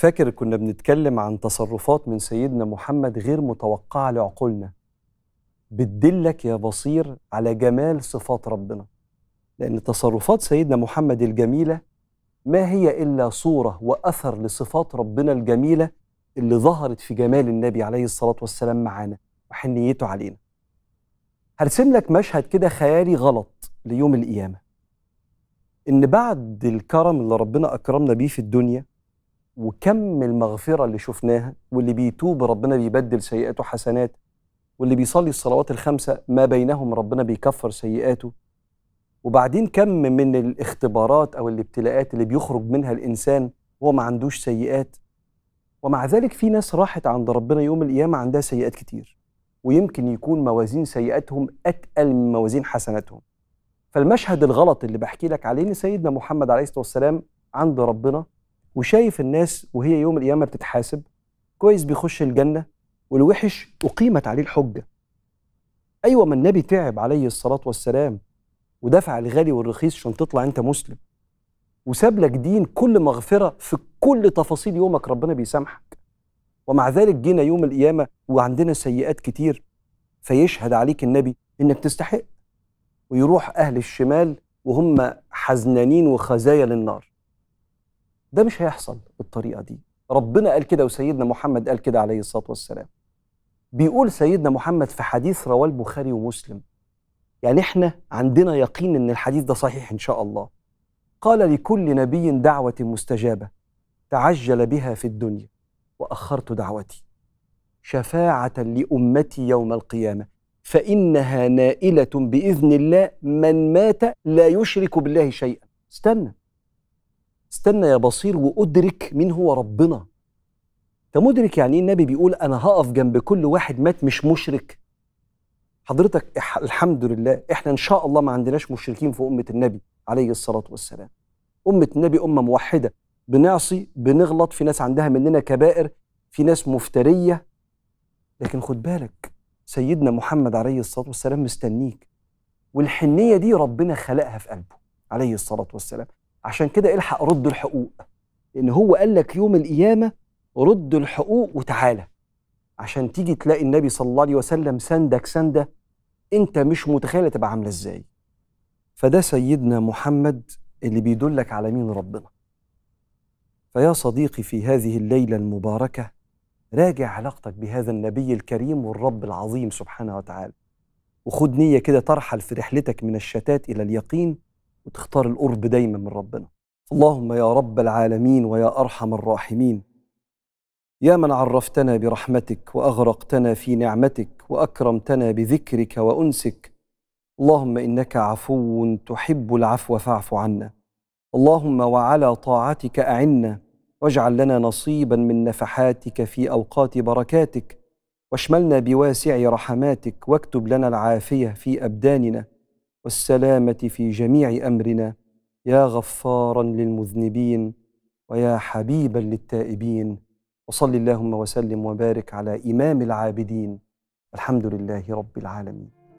فاكر كنا بنتكلم عن تصرفات من سيدنا محمد غير متوقعة لعقولنا، بتدلك يا بصير على جمال صفات ربنا، لأن تصرفات سيدنا محمد الجميلة ما هي إلا صورة وأثر لصفات ربنا الجميلة اللي ظهرت في جمال النبي عليه الصلاة والسلام معانا وحنيته علينا. هرسم لك مشهد كده خيالي غلط ليوم القيامة، إن بعد الكرم اللي ربنا أكرمنا بيه في الدنيا وكم المغفرة اللي شفناها، واللي بيتوب ربنا بيبدل سيئاته حسنات، واللي بيصلي الصلوات الخمسة ما بينهم ربنا بيكفر سيئاته، وبعدين كم من الاختبارات أو الابتلاءات اللي بيخرج منها الإنسان وهو ما عندوش سيئات. ومع ذلك في ناس راحت عند ربنا يوم القيامة عندها سيئات كتير، ويمكن يكون موازين سيئاتهم أتقل من موازين حسناتهم. فالمشهد الغلط اللي بحكي لك عليه إن سيدنا محمد عليه الصلاة والسلام عند ربنا وشايف الناس وهي يوم القيامة بتتحاسب، كويس بيخش الجنة والوحش أقيمت عليه الحجة. أيوة، ما النبي تعب عليه الصلاة والسلام ودفع الغالي والرخيص عشان تطلع أنت مسلم، وساب لك دين كل مغفرة في كل تفاصيل يومك ربنا بيسامحك، ومع ذلك جينا يوم القيامة وعندنا سيئات كتير، فيشهد عليك النبي إنك تستحق، ويروح أهل الشمال وهم حزنانين وخزايا للنار. ده مش هيحصل بالطريقة دي، ربنا قال كده وسيدنا محمد قال كده عليه الصلاة والسلام. بيقول سيدنا محمد في حديث رواه البخاري ومسلم، يعني احنا عندنا يقين إن الحديث ده صحيح إن شاء الله، قال لكل نبي دعوة مستجابة تعجل بها في الدنيا وأخرت دعوتي شفاعة لأمتي يوم القيامة فإنها نائلة بإذن الله من مات لا يشرك بالله شيئا. استنى استنى يا بصير وأدرك مين هو ربنا. كمدرك يعني النبي بيقول أنا هقف جنب كل واحد مات مش مشرك. حضرتك الحمد لله إحنا إن شاء الله ما عندناش مشركين في أمة النبي عليه الصلاة والسلام. أمة النبي أمة موحدة، بنعصي بنغلط، في ناس عندها مننا كبائر، في ناس مفترية، لكن خد بالك سيدنا محمد عليه الصلاة والسلام مستنيك، والحنية دي ربنا خلقها في قلبه عليه الصلاة والسلام. عشان كده الحق رد الحقوق، لأن هو قال لك يوم القيامة رد الحقوق وتعالى، عشان تيجي تلاقي النبي صلى الله عليه وسلم سندك سندة أنت مش متخيل تبقى عاملة إزاي. فده سيدنا محمد اللي بيدلك على مين ربنا. فيا صديقي في هذه الليلة المباركة راجع علاقتك بهذا النبي الكريم والرب العظيم سبحانه وتعالى، وخد نية كده ترحل في رحلتك من الشتات إلى اليقين، وتختار القرب دايما من ربنا. اللهم يا رب العالمين ويا أرحم الراحمين، يا من عرفتنا برحمتك وأغرقتنا في نعمتك وأكرمتنا بذكرك وأنسك، اللهم إنك عفو تحب العفو فاعف عنا، اللهم وعلى طاعتك أعنا، واجعل لنا نصيبا من نفحاتك في أوقات بركاتك، واشملنا بواسع رحماتك، واكتب لنا العافية في أبداننا والسلامة في جميع أمرنا، يا غفارا للمذنبين ويا حبيبا للتائبين. وصل اللهم وسلم وبارك على إمام العابدين، الحمد لله رب العالمين.